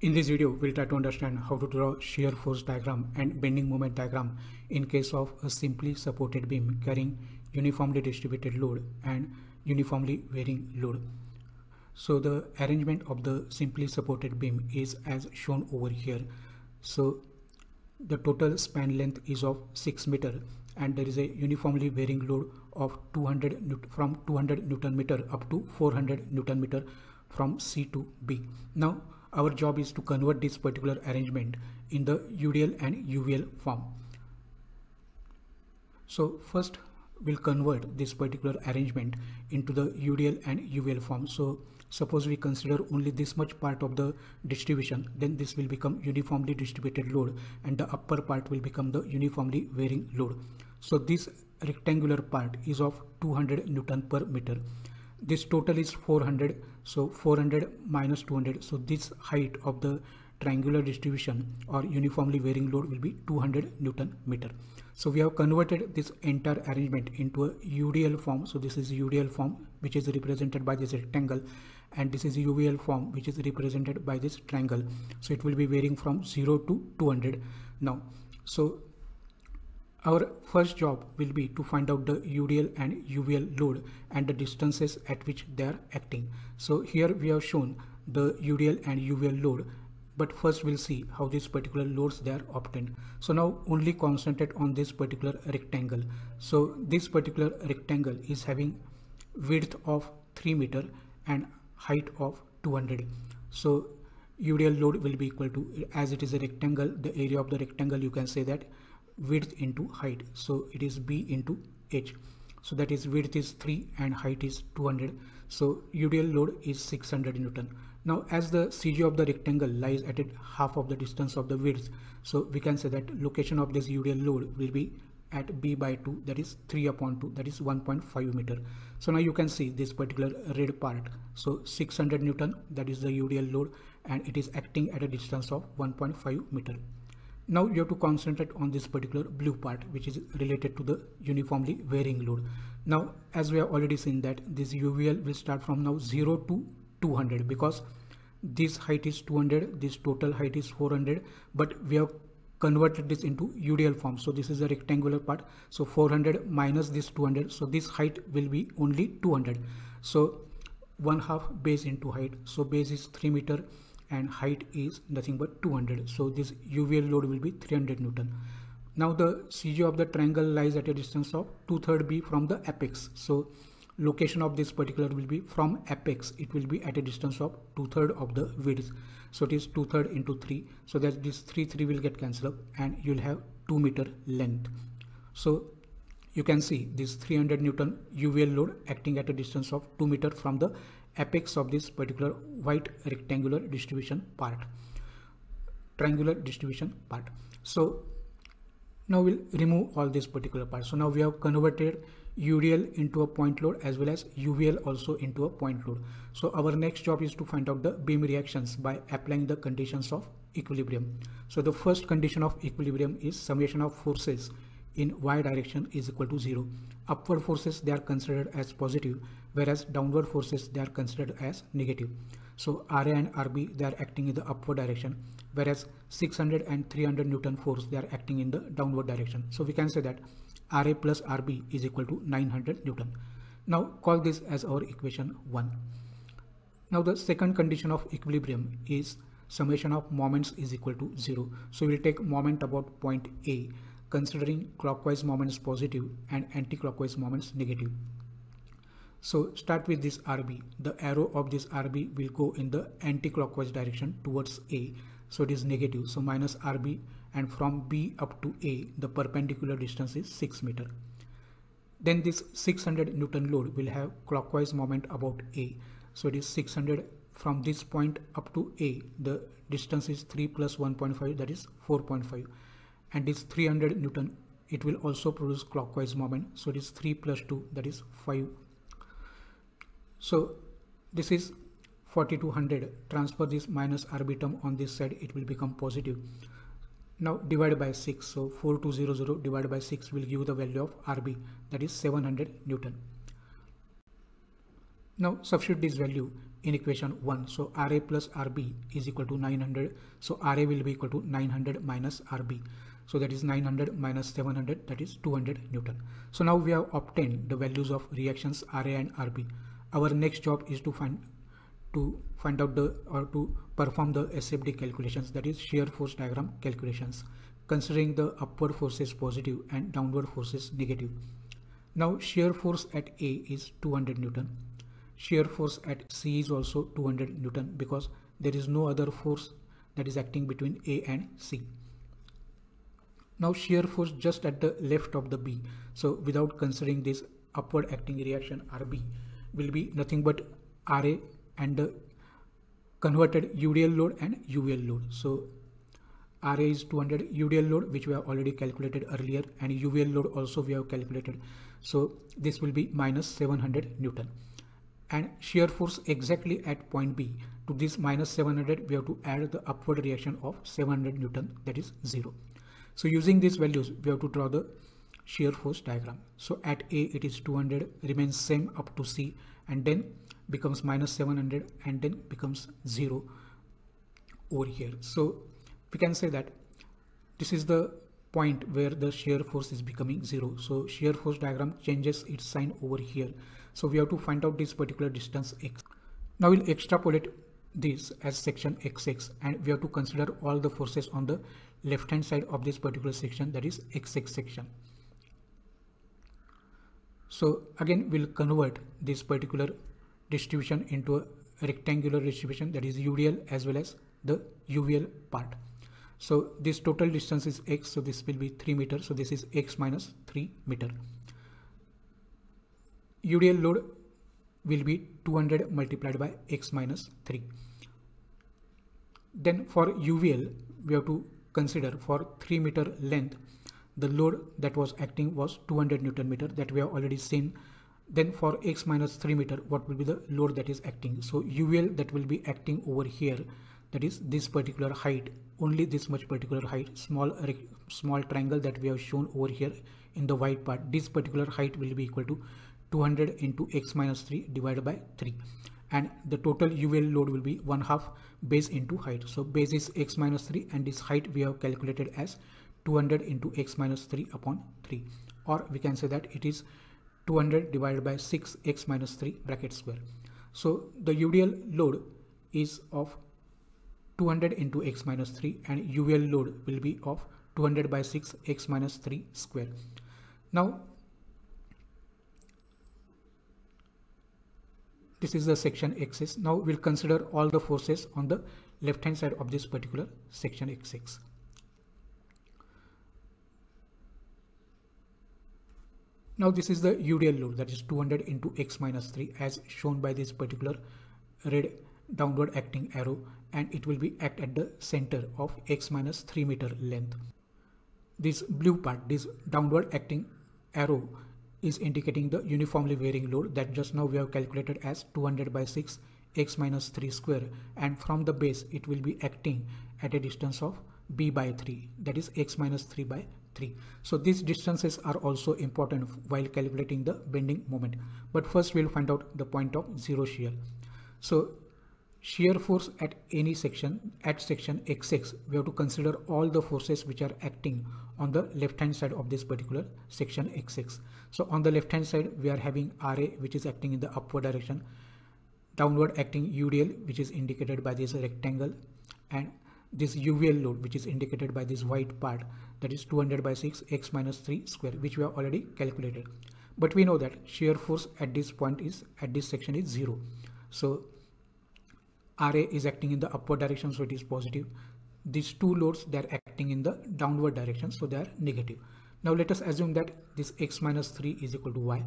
In this video, we'll try to understand how to draw shear force diagram and bending moment diagram in case of a simply supported beam carrying uniformly distributed load and uniformly varying load. So the arrangement of the simply supported beam is as shown over here. So the total span length is of 6 meter and there is a uniformly varying load of 200 Newton meter up to 400 Newton meter from C to B. Now, our job is to convert this particular arrangement in the UDL and UVL form. So first we'll convert this particular arrangement into the UDL and UVL form. So suppose we consider only this much part of the distribution, then this will become uniformly distributed load and the upper part will become the uniformly varying load. So this rectangular part is of 200 Newton per meter. This total is 400, so 400 minus 200, so this height of the triangular distribution or uniformly varying load will be 200 Newton meter. So we have converted this entire arrangement into a UDL form. So this is UDL form, which is represented by this rectangle, and this is UVL form, which is represented by this triangle. So it will be varying from 0 to 200 now. So our first job will be to find out the UDL and UVL load and the distances at which they are acting. So here we have shown the UDL and UVL load, but first we'll see how these particular loads they are obtained. So now only concentrate on this particular rectangle. So this particular rectangle is having width of 3 meter and height of 200. So UDL load will be equal to, as it is a rectangle, the area of the rectangle, you can say that width into height, so it is B into H. So that is width is 3 and height is 200, so UDL load is 600 Newton. Now as the CG of the rectangle lies at half of the distance of the width, so we can say that location of this UDL load will be at B by 2, that is 3/2, that is 1.5 meter. So now you can see this particular red part, so 600 Newton, that is the UDL load, and it is acting at a distance of 1.5 meter. Now you have to concentrate on this particular blue part, which is related to the uniformly varying load. Now, as we have already seen that this UVL will start from now 0 to 200 because this height is 200, this total height is 400, but we have converted this into UDL form. So this is the rectangular part. So 400 minus this 200. So this height will be only 200. So 1/2 base into height. So base is 3 meter and height is nothing but 200. So this UVL load will be 300 Newton. Now the CG of the triangle lies at a distance of 2/3 B from the apex. So location of this particular will be from apex. It will be at a distance of 2/3 of the width. So it is 2/3 into 3. So that this 3 will get cancelled and you'll have 2 meter length. So you can see this 300 Newton UVL load acting at a distance of 2 meter from the apex of this particular white rectangular distribution part, triangular distribution part. So now we'll remove all this particular part. So now we have converted UDL into a point load as well as UVL also into a point load. So our next job is to find out the beam reactions by applying the conditions of equilibrium. So the first condition of equilibrium is summation of forces in y direction is equal to 0. Upward forces, they are considered as positive, whereas downward forces, they are considered as negative. So RA and RB, they are acting in the upward direction, whereas 600 and 300 Newton force, they are acting in the downward direction. So we can say that RA plus RB is equal to 900 Newton. Now call this as our equation 1. Now the second condition of equilibrium is summation of moments is equal to 0. So we will take moment about point A, considering clockwise moments positive and anti-clockwise moments negative. So start with this RB. The arrow of this RB will go in the anti-clockwise direction towards A. So it is negative. So minus RB, and from B up to A, the perpendicular distance is 6 meter. Then this 600 Newton load will have clockwise moment about A. So it is 600. From this point up to A, the distance is 3 plus 1.5, that is 4.5. and this 300 Newton, it will also produce clockwise moment, so it is 3 plus 2, that is 5. So this is 4200. Transfer this minus RB term on this side, it will become positive. Now divide by 6, so 4200 divided by 6 will give the value of RB, that is 700 Newton. Now substitute this value in equation 1. So RA plus RB is equal to 900. So RA will be equal to 900 minus RB. So that is 900 minus 700, that is 200 Newton. So now we have obtained the values of reactions RA and RB. Our next job is to perform the SFD calculations, that is shear force diagram calculations, considering the upward forces positive and downward forces negative. Now shear force at A is 200 Newton. Shear force at C is also 200 Newton because there is no other force that is acting between A and C. Now shear force just at the left of the B, so without considering this upward acting reaction RB, will be nothing but RA and the converted UDL load and UVL load. So RA is 200, UDL load which we have already calculated earlier, and UVL load also we have calculated. So this will be minus 700 Newton. And shear force exactly at point B, to this minus 700 we have to add the upward reaction of 700 Newton, that is 0. So using these values, we have to draw the shear force diagram. So at A, it is 200, remains same up to C, and then becomes minus 700, and then becomes 0 over here. So we can say that this is the point where the shear force is becoming 0. So shear force diagram changes its sign over here. So we have to find out this particular distance X. Now we'll extrapolate this as section XX, and we have to consider all the forces on the left hand side of this particular section, that is XX section. So again we'll convert this particular distribution into a rectangular distribution, that is UDL as well as the UVL part. So this total distance is X, so this will be 3 meters, so this is X minus 3 meter. UDL load will be 200 multiplied by X minus 3. Then for UVL we have to consider for 3 meter length the load that was acting was 200 Newton meter, that we have already seen. Then for X minus 3 meter, what will be the load that is acting? So UVL that will be acting over here, that is this particular height, only this much particular height, small triangle that we have shown over here in the white part. This particular height will be equal to 200 into X minus 3 divided by 3, and the total UVL load will be 1/2 base into height. So base is X minus 3 and this height we have calculated as 200 into X minus 3 upon 3, or we can say that it is 200 divided by 6 X minus 3 bracket square. So the UDL load is of 200 into X minus 3 and UVL load will be of 200 by 6 X minus 3 square. Now this is the section axis. Now we'll consider all the forces on the left hand side of this particular section axis. Now this is the UDL load, that is 200 into X minus 3 as shown by this particular red downward acting arrow, and it will be act at the center of X minus 3 meter length. This blue part, this downward acting arrow, is indicating the uniformly varying load that just now we have calculated as 200 by 6 X minus 3 square, and from the base it will be acting at a distance of B by 3, that is X minus 3 by 3. So these distances are also important while calculating the bending moment, but first we will find out the point of zero shear. So shear force at any section, at section XX, we have to consider all the forces which are acting on the left hand side of this particular section XX. So on the left hand side we are having RA which is acting in the upward direction, downward acting UDL which is indicated by this rectangle, and this UVL load which is indicated by this white part, that is 200 by 6 X minus 3 square, which we have already calculated. But we know that shear force at this point is, at this section, is 0. So RA is acting in the upward direction, so it is positive. These two loads, they are acting in the downward direction, so they are negative. Now let us assume that this X minus 3 is equal to Y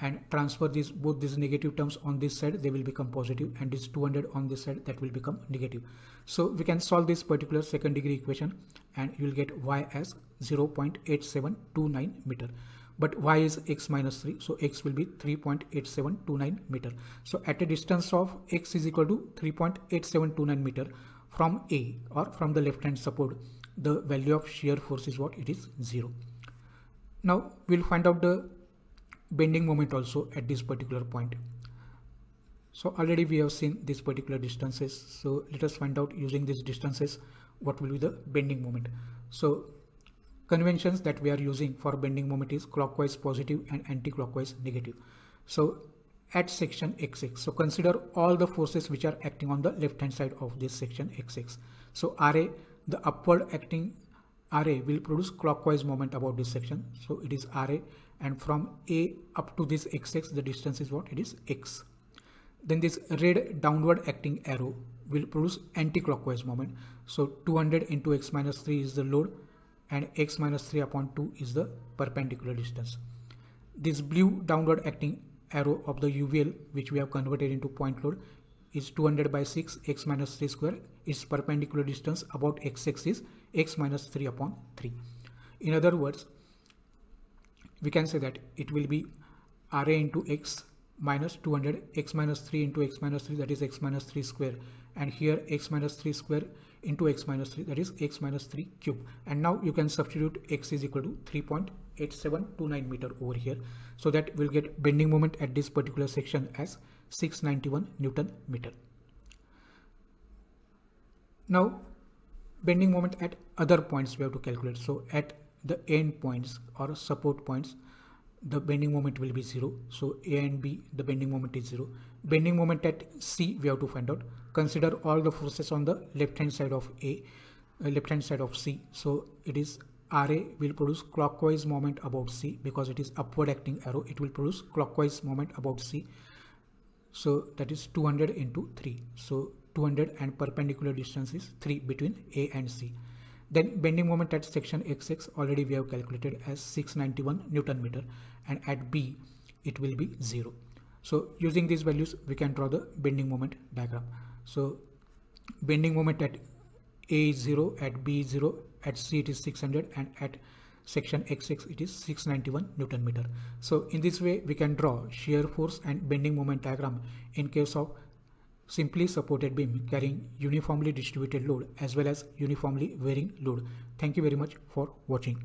and transfer these, both these negative terms on this side, they will become positive, and this 200 on this side, that will become negative. So we can solve this particular second degree equation and you will get Y as 0.8729 meter. But Y is X minus 3, so X will be 3.8729 meter. So at a distance of X is equal to 3.8729 meter from A, or from the left hand support, the value of shear force is what? It is 0. Now we'll find out the bending moment also at this particular point. So already we have seen these particular distances. So let us find out using these distances what will be the bending moment. So conventions that we are using for bending moment is clockwise positive and anti-clockwise negative. So at section x6, so consider all the forces which are acting on the left hand side of this section x6. So RA, the upward acting RA will produce clockwise moment about this section. So it is RA, and from A up to this x6 the distance is what? It is x. Then this red downward acting arrow will produce anti-clockwise moment. So 200 into x minus 3 is the load, and x minus 3 upon 2 is the perpendicular distance. This blue downward acting arrow of the UVL, which we have converted into point load, is 200 by 6 x minus 3 square. Its perpendicular distance about x6 is x minus 3 upon 3. In other words, we can say that it will be RA into x minus 200, x minus 3 into x minus 3, that is x minus 3 square, and here x minus 3 square into x minus 3, that is x minus 3 cube. And now you can substitute x is equal to 3.8729 meter over here, so that we'll get bending moment at this particular section as 691 newton meter. Now bending moment at other points we have to calculate. So at the end points or support points, the bending moment will be 0. So A and B, the bending moment is 0. Bending moment at C we have to find out. Consider all the forces on the left hand side of A, left hand side of C. So it is RA will produce clockwise moment about C, because it is upward acting arrow. It will produce clockwise moment about C. So that is 200 into 3. So 200 and perpendicular distance is 3 between A and C. Then bending moment at section x6 already we have calculated as 691 newton meter, and at B it will be 0. So using these values we can draw the bending moment diagram. So bending moment at A is 0, at B is 0, at C it is 600, and at section x6 it is 691 newton meter. So in this way we can draw shear force and bending moment diagram in case of simply supported beam carrying uniformly distributed load as well as uniformly varying load. Thank you very much for watching.